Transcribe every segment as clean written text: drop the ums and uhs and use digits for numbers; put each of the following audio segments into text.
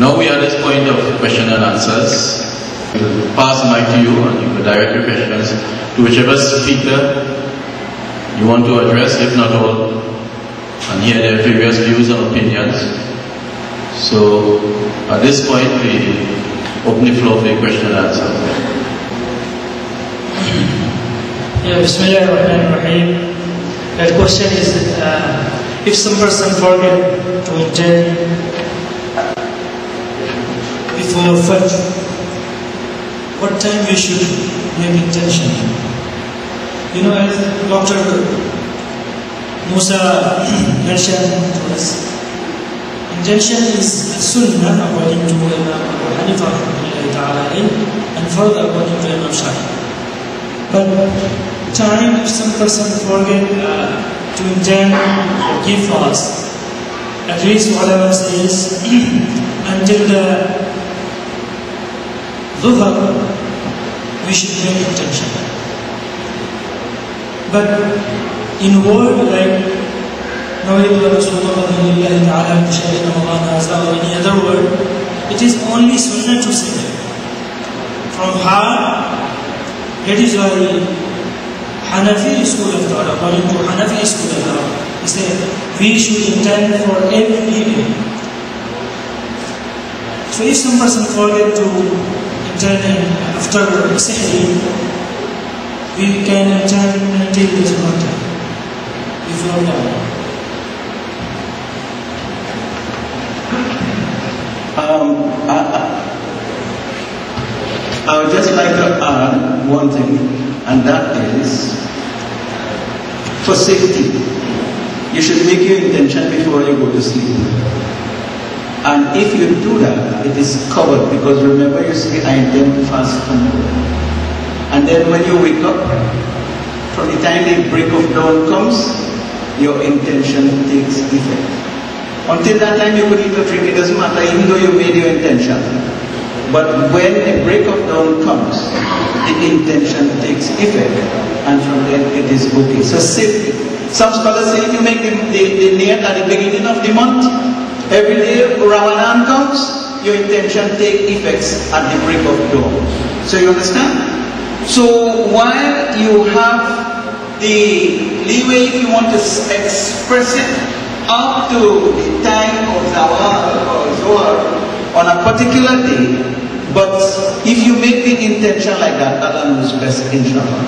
Now we are at this point of question and answers. I will pass the mic to you and you can direct your questions to whichever speaker you want to address, if not all, and hear their various views and opinions. So at this point we open the floor for the question and answer. Bismillahirrahmanirrahim. The question is, if some person forget to attend before Fajr, what time we should make intention? You know, as Dr. Musa mentioned to us, intention is sunnah according to Imam Abu Hanifa and further according to Imam Shahid. But time, if some person forget to intend or give fast, at least all of us is until the dhuhr, we should make intention. But in world, like in other word, it is only sunnah to say from heart. That is why Hanafi school of thought, according to Hanafi school of thought, he said we should intend for every day. So if some person forget to intend after Sahri, we can intend until this one time, before that. I would just like to add one thing, and that is for safety. You should make your intention before you go to sleep. And if you do that, it is covered, because remember you say, I intend to fast tomorrow. And then when you wake up, from the time the break of dawn comes, your intention takes effect. Until that time you could eat or drink, it doesn't matter, even though you made your intention. But when the break of dawn comes, the intention takes effect, and from then it is okay. So safety. Some scholars say if you make the niyat at the beginning of the month, every day Ramadan comes, your intention takes effects at the break of dawn. So you understand? So while you have the leeway, if you want to express it up to the time of Zawal or Zohar on a particular day, but if you make the intention like that, Allah knows best, inshallah.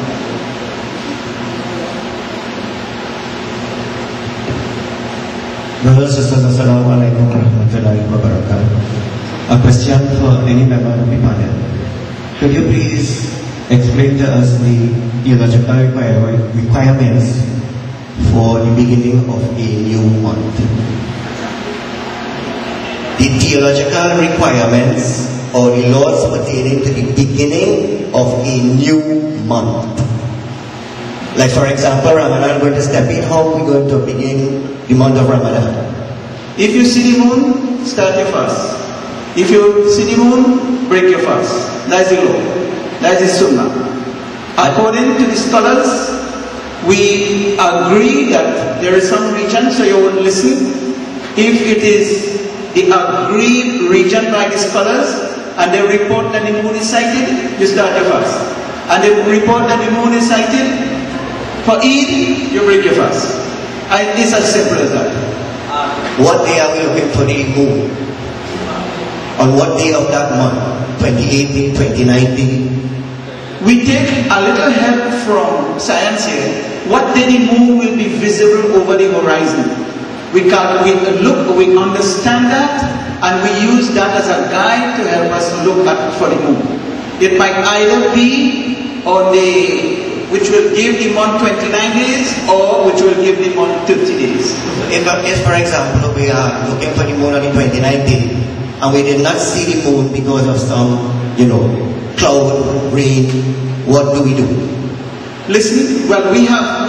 Brothers and sisters, assalamu alaikum wa rahmatullahi wa barakatuh. A question for any member of the panel. Could you please explain to us the theological requirements for the beginning of a new month? The theological requirements or the laws pertaining to the beginning of a new month. Like for example, Ramadan going to step in, how are we going to begin the month of Ramadan? If you see the moon, start your fast. If you see the moon, break your fast. That is the law. That is the sunnah. According to the scholars, we agree that there is some region, so you would listen. If it is the agreed region by the scholars, and they report that the moon is sighted, you start your fast. And they report that the moon is sighted for Eid, you break your fast. And it's as simple as that. What day are we looking for the moon? On what day of that month? 2018, 2019? We take a little help from science here. What day the moon will be visible over the horizon? We understand that, and we use that as a guide to help us look at for the moon. It might either be on the, which will give the month 29 days, or which will give the month 30 days. If for example, we are looking for the moon on the 29th day, and we did not see the moon because of some, you know, cloud, rain, what do we do? Listen, well, we are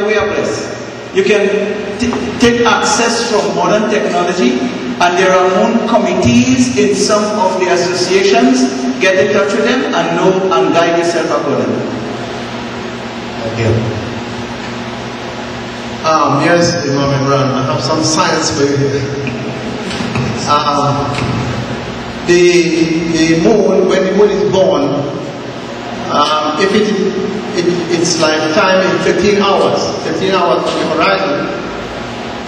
blessed. You can take access from modern technology, and there are moon committees in some of the associations. Get in touch with them and know and guide yourself accordingly. Thank you. Yes, Imam Imran, I have some science for you. the moon, when the moon is born, if its lifetime is 13 hours on the horizon,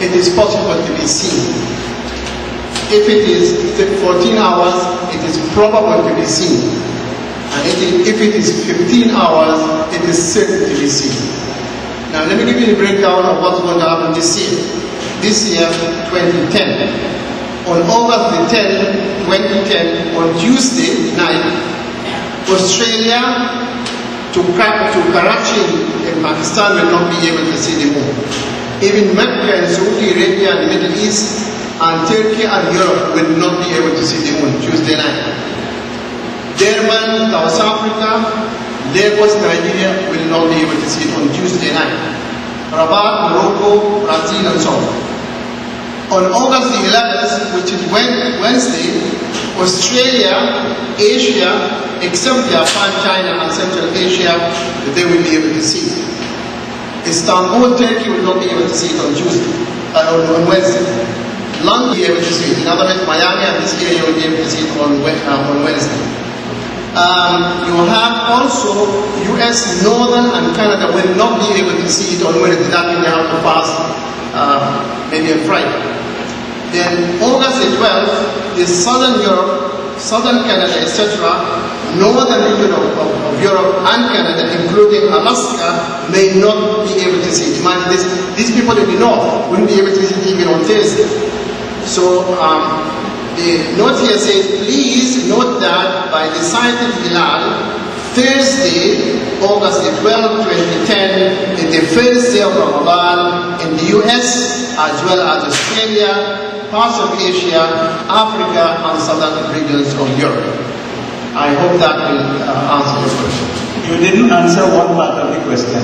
it is possible to be seen. If it is 14 hours, it is probable to be seen. And if it is 15 hours, it is certain to be seen. Now let me give you the breakdown of what's going to happen this year. This year, 2010. On August the 10th, 2010, on Tuesday night, Australia to Karachi in Pakistan will not be able to see the moon. Even Mecca and Saudi Arabia and the Middle East and Turkey and Europe will not be able to see the moon Tuesday night. Durban, South Africa, Lagos, Nigeria will not be able to see it on Tuesday night. Rabat, Morocco, Brazil and so on. On August the 11th, which is Wednesday, Australia, Asia, except Japan, China and Central Asia, they will be able to see it. Istanbul, Turkey will not be able to see it on Tuesday, on Wednesday. London will be able to see it. In other words, Miami and this area will be able to see it on Wednesday. You have also US, Northern and Canada will not be able to see it on Wednesday. That means they have to pass maybe on Friday. Then August the 12th is Southern Europe, Southern Canada, etc., Northern region of Europe and Canada, including Alaska, may not be able to see it. Man, these people in the north wouldn't be able to see it even on Thursday. So the note here says, please note that by the site of Hilal, Thursday, August the 12th, 2010, is the first day of Ramadan in the US as well as Australia, parts of Asia, Africa, and southern regions of Europe. I hope that will answer your question. You didn't answer one part of the question.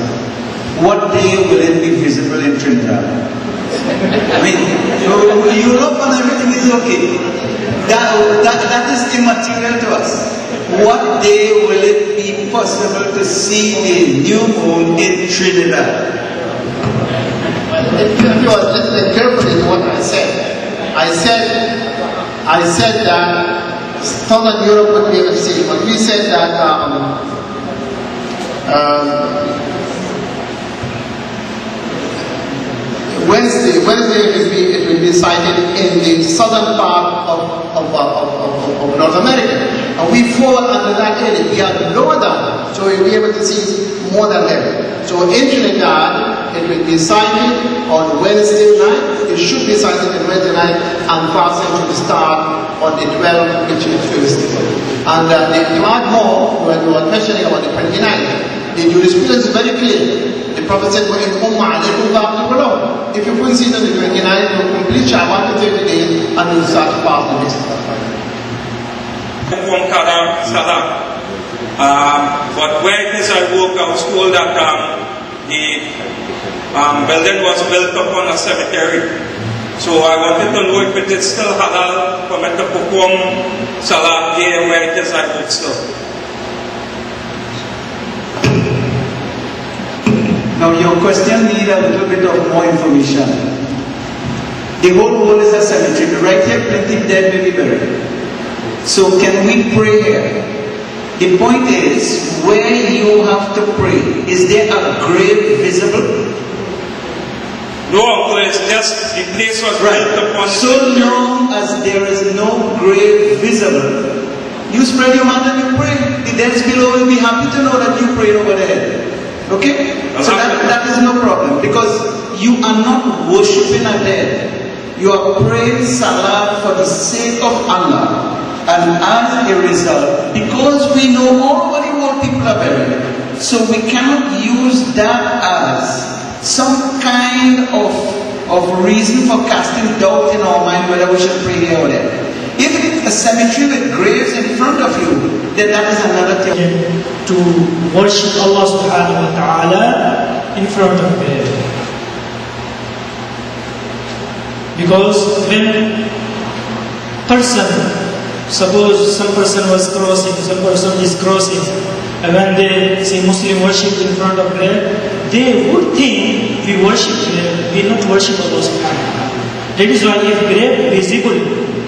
What day will it be visible in Trinidad? I mean, Europe and everything is okay. That is immaterial to us. What day will it be possible to see the new moon in Trinidad? Well, if you are listening carefully to what I said, I said that Southern Europe would be able to see it, but we said that Wednesday it will be sighted in the southern part of North America, and we fall under that area. We are lower down, so we'll be able to see more than that. So in Trinidad, it will be sighted on Wednesday night. It should be sighted on Wednesday night, and passing to the start on the 12th, which is Tuesday. And if you add more, when you were mentioning about the 29th, the jurisprudence is very clear. The Prophet said, well, if you couldn't see it on the 29th, you complete Shawwal to 30 days, and you start to pass the next one. But whereas I work, I was told that the building was built upon a cemetery. So I wanted to know if it is still halal for me to perform salat here where it is I would still. Now your question needs a little bit of more information. The whole world is a cemetery. Right here, plenty of dead may be buried. So can we pray here? The point is, where you have to pray, is there a grave visible? No, it's just the place was right. So long as there is no grave visible, you spread your hand and you pray. The dead below will be happy to know that you prayed over there. Okay? So that is no problem, because you are not worshipping a dead. You are praying salat for the sake of Allah. And as a result, because we know all over the world people are buried, so we cannot use that as some kind of reason for casting doubt in our mind whether we should pray here or there. If it's a cemetery with graves in front of you, then that is another thing. To worship Allah subhanahu wa ta'ala in front of it. Because when suppose some person was crossing, some person is crossing, and when they say Muslim worship in front of prayer, they would think we worship prayer, we not worship Allah subhanahu wa ta'ala. That is why if prayer is visible,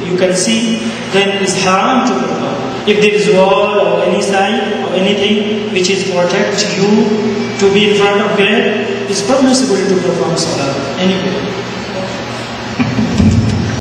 you can see then it's haram to put on. If there is a wall or any sign or anything which is protect you to be in front of God, it's permissible to perform salah anyway.